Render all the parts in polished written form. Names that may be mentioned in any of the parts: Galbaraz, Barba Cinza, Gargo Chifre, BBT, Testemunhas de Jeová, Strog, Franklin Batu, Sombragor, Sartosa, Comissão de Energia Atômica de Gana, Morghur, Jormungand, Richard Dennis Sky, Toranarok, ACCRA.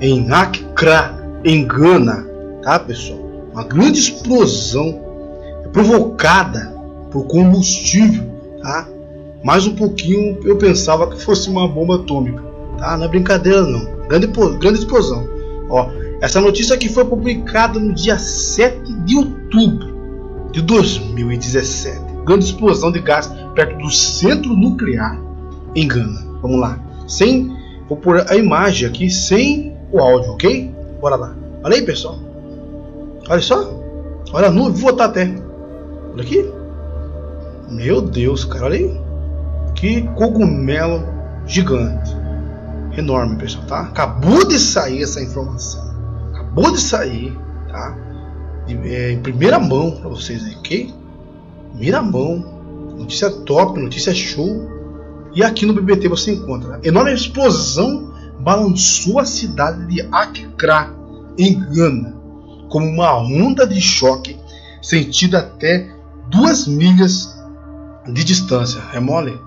em ACCRA, em Gana, tá, pessoal? Uma grande explosão provocada por combustível, tá? Mais um pouquinho eu pensava que fosse uma bomba atômica, tá? Não é brincadeira não, grande explosão. Ó, essa notícia aqui foi publicada no dia 7 de outubro de 2017. Grande explosão de gás perto do centro nuclear em Gana. Vamos lá. Vou pôr a imagem aqui sem o áudio, ok? Bora lá. Olha aí, pessoal. Olha só. Olha a nuvem. Vou botar até. Olha aqui. Meu Deus, cara. Olha aí. Que cogumelo gigante. Enorme, pessoal, tá? Acabou de sair essa informação. Acabou de sair, tá? Em primeira mão pra vocês aí, ok? Primeira mão. Notícia top, notícia show. E aqui no BBT você encontra: enorme explosão balançou a cidade de ACCRA, em Gana, como uma onda de choque sentida até 2 milhas de distância. É mole?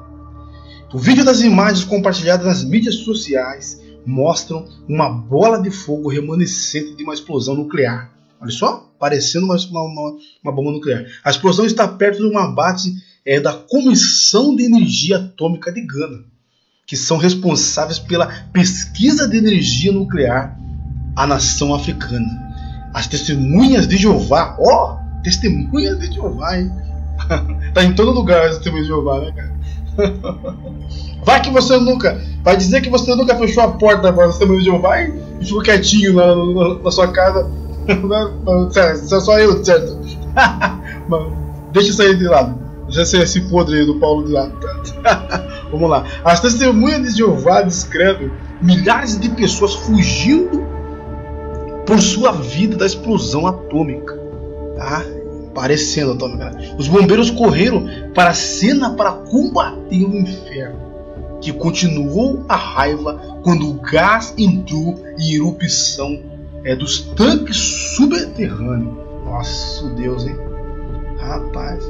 O vídeo das imagens compartilhadas nas mídias sociais mostram uma bola de fogo remanescente de uma explosão nuclear. Olha só, parecendo uma bomba nuclear. A explosão está perto de uma base da Comissão de Energia Atômica de Gana, que são responsáveis pela pesquisa de energia nuclear à nação africana. As testemunhas de Jeová, ó, testemunhas de Jeová, hein? Tá em todo lugar as testemunhas de Jeová, né, cara? Vai que você nunca, vai dizer que você nunca fechou a porta para as testemunhas de Jeová e ficou quietinho na sua casa. Isso é só eu, certo? Deixa isso aí de lado. Já sei esse podre aí do Paulo de lá. Vamos lá. As testemunhas de Jeová descrevem milhares de pessoas fugindo por sua vida da explosão atômica. Tá? Parecendo atômica. Os bombeiros correram para a cena para combater o inferno, que continuou a raiva quando o gás entrou em erupção dos tanques subterrâneos. Nossa, Deus, hein? Rapaz.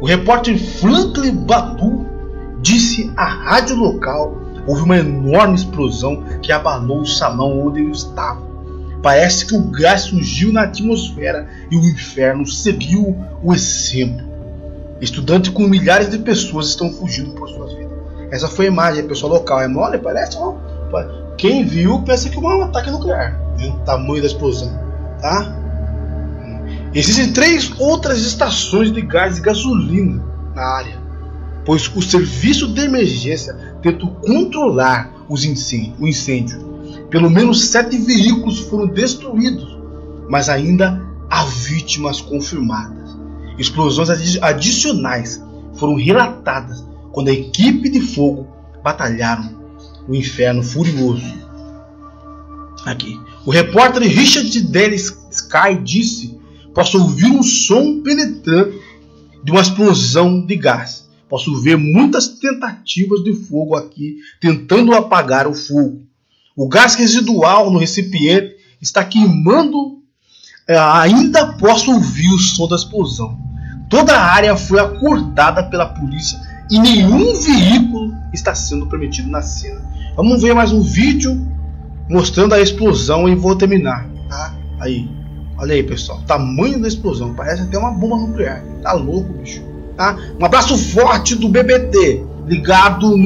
O repórter Franklin Batu disse à rádio local: houve uma enorme explosão que abalou o salão onde eu estava. Parece que o gás surgiu na atmosfera e o inferno seguiu o exemplo. Estudantes com milhares de pessoas estão fugindo por suas vidas. Essa foi a imagem, pessoal, local. É mole? Parece? Ó, quem viu pensa que é um ataque nuclear, né? O tamanho da explosão, tá? Existem 3 outras estações de gás e gasolina na área, pois o serviço de emergência tentou controlar o incêndio. Pelo menos 7 veículos foram destruídos, mas ainda há vítimas confirmadas. Explosões adicionais foram relatadas quando a equipe de fogo batalharam o inferno furioso. Aqui, o repórter Richard Dennis Sky disse: posso ouvir um som penetrante de uma explosão de gás. Posso ver muitas tentativas de fogo aqui, tentando apagar o fogo. O gás residual no recipiente está queimando. Ainda posso ouvir o som da explosão. Toda a área foi acordada pela polícia e nenhum veículo está sendo permitido na cena. Vamos ver mais um vídeo mostrando a explosão e vou terminar. Tá? Aí. Olha aí, pessoal, tamanho da explosão, parece até uma bomba nuclear. Tá louco, bicho, tá? Um abraço forte do BBT, ligado no...